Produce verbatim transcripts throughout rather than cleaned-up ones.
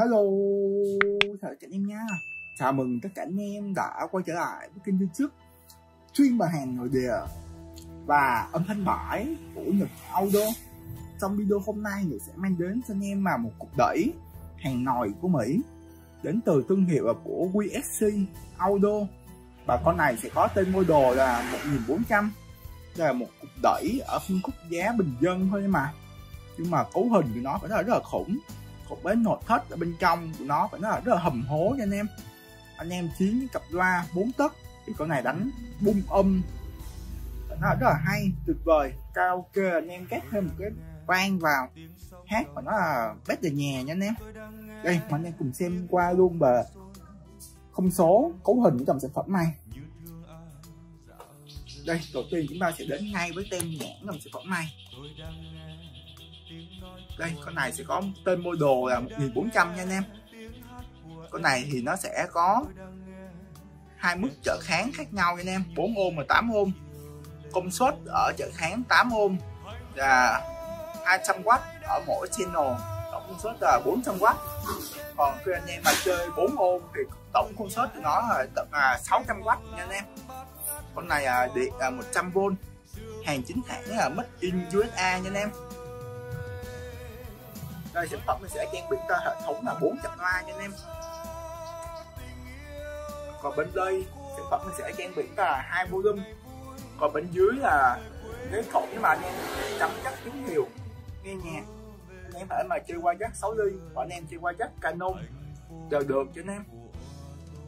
Hello, chào các em nha. Chào mừng tất cả anh em đã quay trở lại với kênh YouTube chuyên bán hàng nội địa và âm thanh bãi của Nhựt Audio. Trong video hôm nay, Nhựt sẽ mang đến cho anh em mà một cục đẩy hàng nồi của Mỹ đến từ thương hiệu của quy ét xê Audio. Và con này sẽ có tên model là một nghìn bốn trăm. Đây là một cục đẩy ở phân khúc giá bình dân thôi mà. Nhưng mà cấu hình của nó phải là rất là khủng. Cục bến nội thất ở bên trong của nó phải nói là rất là hầm hố cho anh em. Anh em chiến với cặp loa bốn tấc thì con này đánh bung âm nó rất là hay, tuyệt vời. Karaoke anh em kết thêm một cái vang vào hát và nó là bét về nhà nha anh em. Đây mà anh em cùng xem qua luôn về không số cấu hình của dòng sản phẩm này. Đây, đầu tiên chúng ta sẽ đến ngay với tem nhãn dòng sản phẩm này. Đây, con này sẽ có tên model là một nghìn bốn trăm nha anh em. Con này thì nó sẽ có hai mức trở kháng khác nhau nha anh em, bốn ôm và tám ôm. Công suất ở trở kháng tám ôm là hai trăm oát ở mỗi channel, tổng công suất là bốn trăm oát. Còn khi anh em mà chơi bốn ôm thì tổng công suất của nó là tận sáu trăm oát nha anh em. Con này là điện một trăm vôn. Hàng chính hãng là made in u ét a nha anh em. Đây, sản phẩm mình sẽ trang bị cho hệ thống là bốn chập loa nha anh em. Còn bên đây sản phẩm mình sẽ trang bị cho là hai volume. Còn bên dưới là cái cổng mà anh em chấm chắc tín hiệu nghe nhạc. Anh em phải mà chơi qua jack sáu ly và anh em chơi qua jack Canon đều được cho anh em.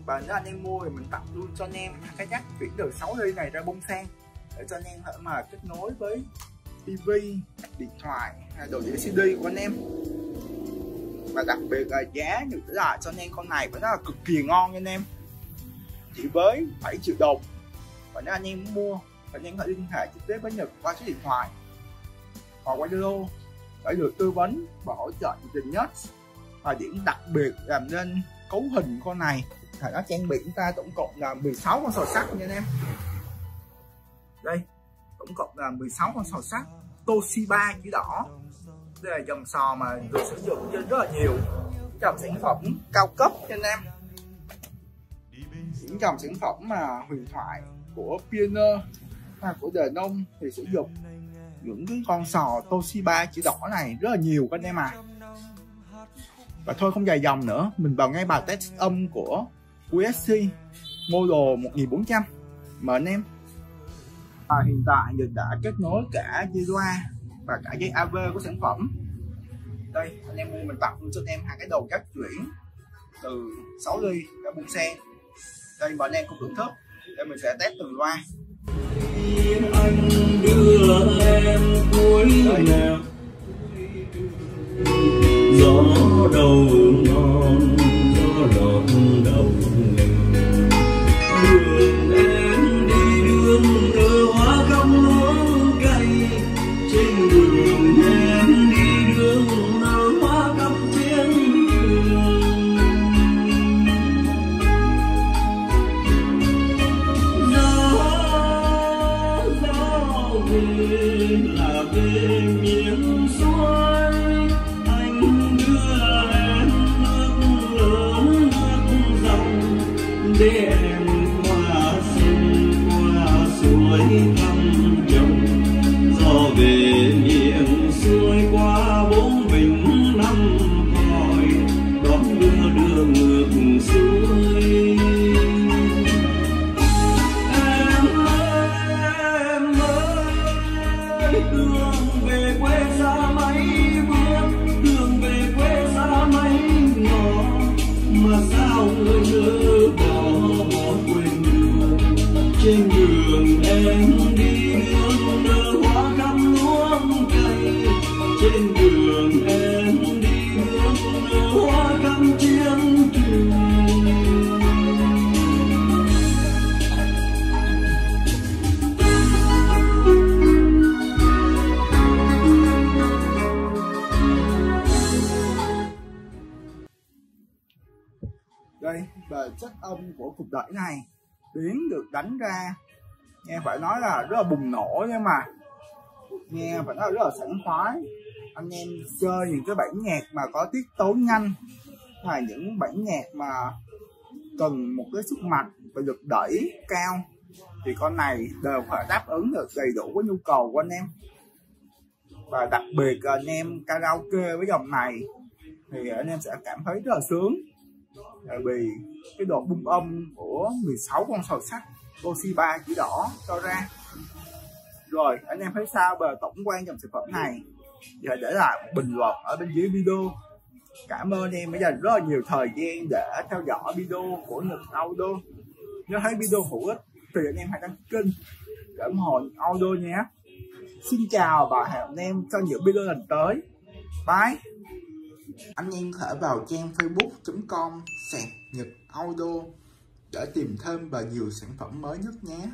Và nếu anh em mua thì mình tặng luôn cho anh em cái jack chuyển từ sáu ly này ra bông sen để cho anh em phải mà kết nối với ti vi, điện thoại, đồ đĩa xê đê của anh em. Và đặc biệt là giá như thế là cho anh em con này vẫn là cực kỳ ngon nha anh em. Chỉ với bảy triệu đồng. Và nếu anh em mua, anh em có liên hệ trực tiếp với Nhật qua số điện thoại hoặc qua Zalo để được tư vấn và hỗ trợ nhiệt tình nhất. Và điểm đặc biệt làm nên cấu hình con này là nó trang bị chúng ta tổng cộng là mười sáu con sò sắt nha anh em. Đây, tổng cộng là mười sáu con sò sắt Toshiba chữ đỏ. Đây là dòng sò mà được sử dụng trên rất là nhiều dòng sản phẩm cao cấp cho anh em. Những dòng sản phẩm mà huyền thoại của Pioneer và của Denon thì sử dụng những cái con sò Toshiba chữ đỏ này rất là nhiều các anh em à. Và thôi không dài dòng nữa, mình vào ngay bài test âm của quy ét xê model một nghìn bốn trăm. Mời anh em. À, hiện tại mình đã kết nối cả dây loa và cả dây a vê của sản phẩm. Đây, anh em mua mình tặng cho anh em hai cái đầu cắt chuyển từ sáu ly ra bung sen. Đây, mời anh em cùng thưởng thức. Đây mình sẽ test từng loa. Anh đưa em cuối nào gió đầu ngon gió đầu đầu là về miền xuôi anh đưa em nước lớn nước dòng để em qua sông qua suối thăm chồng do về miền xuôi qua bốn vịnh năm cõi đón đưa đưa ngược xuôi. Đường về quê xa mấy bước, đường về quê xa mấy ngõ, mà sao người nhớ bỏ bỏ quên đường. Trên đường em đi đường nở hoa cắm luống cày, trên đường em đi đường nở hoa cắm chiến trường. Đây, về chất âm của cục đẩy này, tiếng được đánh ra nghe phải nói là rất là bùng nổ nhưng mà nghe phải nói là rất là sảng khoái. Anh em chơi những cái bản nhạc mà có tiết tấu nhanh là những bản nhạc mà cần một cái sức mạnh và lực đẩy cao thì con này đều phải đáp ứng được đầy đủ cái nhu cầu của anh em. Và đặc biệt là anh em karaoke với dòng này thì anh em sẽ cảm thấy rất là sướng, bởi vì cái độ bung âm của mười sáu con sò sắt Toshiba chỉ đỏ cho ra. Rồi anh em thấy sao về tổng quan dòng sản phẩm này thì để lại một bình luận ở bên dưới video. Cảm ơn anh em đã dành rất là nhiều thời gian để theo dõi video của Nhựt Audio. Nếu thấy video hữu ích thì anh em hãy đăng ký kênh để ủng hộ Nhựt Audio nhé. Xin chào và hẹn anh em trong những video lần tới. Bye. Anh em có thể vào trang facebook chấm com sạc Nhựt Audio để tìm thêm và nhiều sản phẩm mới nhất nhé.